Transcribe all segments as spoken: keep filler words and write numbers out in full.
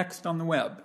Next on the web.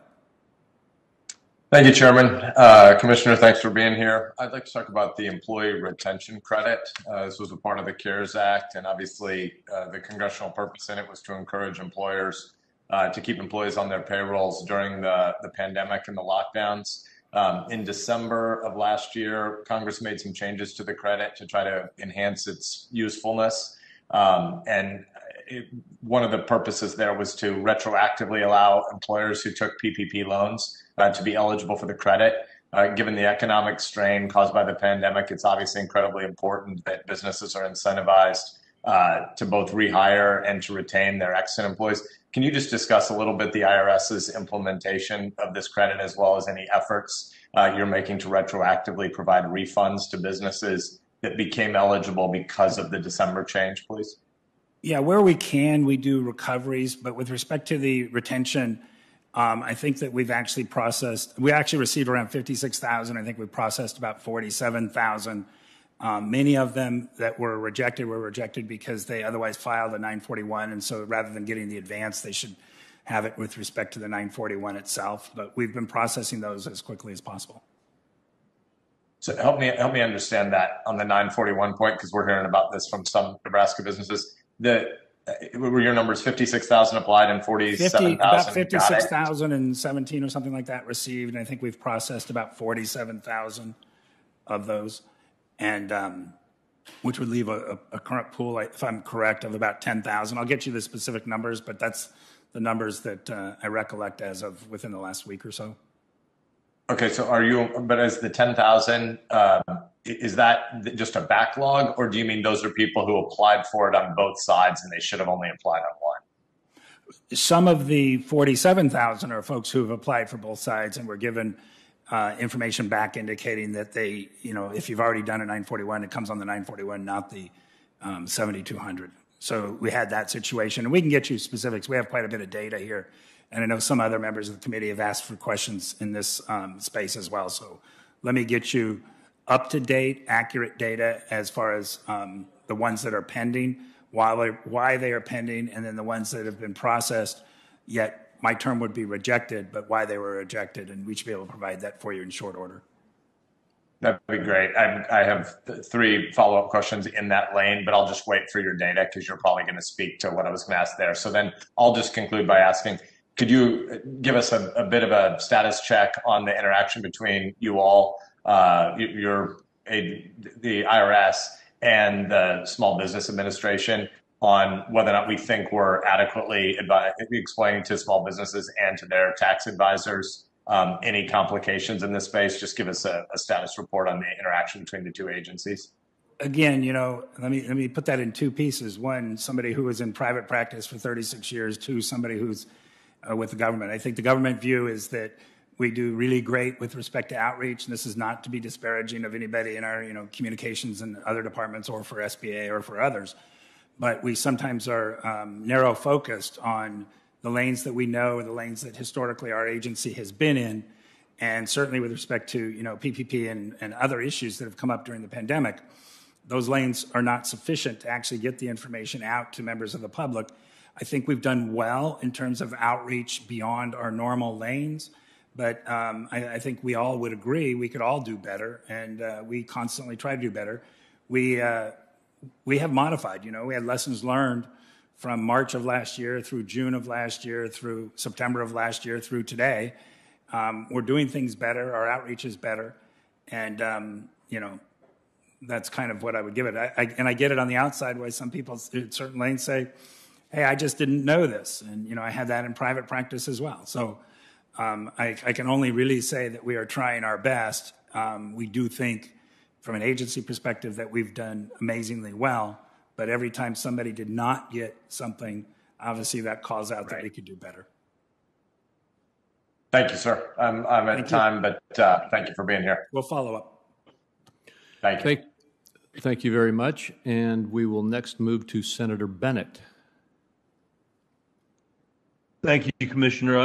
Thank you, Chairman. Uh, Commissioner, thanks for being here. I'd like to talk about the employee retention credit. Uh, this was a part of the CARES Act, and obviously uh, the congressional purpose in it was to encourage employers uh, to keep employees on their payrolls during the, the pandemic and the lockdowns. Um, in December of last year, Congress made some changes to the credit to try to enhance its usefulness. Um, and it, one of the purposes there was to retroactively allow employers who took P P P loans uh, to be eligible for the credit. Uh, given the economic strain caused by the pandemic, it's obviously incredibly important that businesses are incentivized uh, to both rehire and to retain their extant employees. Can you just discuss a little bit the I R S's implementation of this credit, as well as any efforts uh, you're making to retroactively provide refunds to businesses that became eligible because of the December change, please? Yeah, where we can, we do recoveries. But with respect to the retention, um, I think that we've actually processed, we actually received around fifty-six thousand. I think we processed about forty-seven thousand. Um, many of them that were rejected were rejected because they otherwise filed a nine forty-one. And so rather than getting the advance, they should have it with respect to the nine forty-one itself. But we've been processing those as quickly as possible. So help me help me understand that on the nine forty-one point, because we're hearing about this from some Nebraska businesses. The were your numbers fifty-six thousand applied and forty-seven thousand about fifty-six thousand and seventeen or something like that received, and I think we've processed about forty-seven thousand of those, and um, which would leave a, a current pool, if I'm correct, of about ten thousand. I'll get you the specific numbers, but that's the numbers that uh, I recollect as of within the last week or so. Okay, so are you, but as the ten thousand, uh, is that just a backlog, or do you mean those are people who applied for it on both sides and they should have only applied on one? Some of the forty-seven thousand are folks who have applied for both sides and were given uh, information back indicating that they, you know, if you've already done a nine forty-one, it comes on the nine forty-one, not the um, seventy-two hundred. So we had that situation, and we can get you specifics. We have quite a bit of data here. And I know some other members of the committee have asked for questions in this um, space as well. So let me get you up-to-date, accurate data as far as um, the ones that are pending, why, why they are pending, and then the ones that have been processed, yet my term would be rejected, but why they were rejected. And we should be able to provide that for you in short order. That'd be great. I, I have three follow-up questions in that lane, but I'll just wait for your data because you're probably going to speak to what I was going to ask there. So then I'll just conclude by asking, could you give us a, a bit of a status check on the interaction between you all, uh, your, a, the I R S and the Small Business Administration, on whether or not we think we're adequately explaining to small businesses and to their tax advisors um, any complications in this space? Just give us a, a status report on the interaction between the two agencies. Again, you know, let me let me put that in two pieces. One, somebody who was in private practice for thirty-six years. Two, somebody who's Uh, with the government. I think the government view is that we do really great with respect to outreach, and this is not to be disparaging of anybody in our, you know, communications and other departments or for S B A or for others, but we sometimes are um, narrow focused on the lanes that we know, the lanes that historically our agency has been in, and certainly with respect to, you know, P P P and, and other issues that have come up during the pandemic, those lanes are not sufficient to actually get the information out to members of the public. I think we've done well in terms of outreach beyond our normal lanes, but um, I, I think we all would agree we could all do better, and uh, we constantly try to do better. We, uh, we have modified, you know, we had lessons learned from March of last year through June of last year through September of last year through today. Um, we're doing things better, our outreach is better, and, um, you know, that's kind of what I would give it. I, I, and I get it on the outside why some people in certain lanes say, hey, I just didn't know this. And, you know, I had that in private practice as well. So um, I, I can only really say that we are trying our best. Um, we do think from an agency perspective that we've done amazingly well, but every time somebody did not get something, obviously that calls out right. That we could do better. Thank you, sir. I'm, I'm at time, but uh, thank you for being here. We'll follow up. Thank you. Thank, thank you very much. And we will next move to Senator Bennett. Thank you, Commissioner.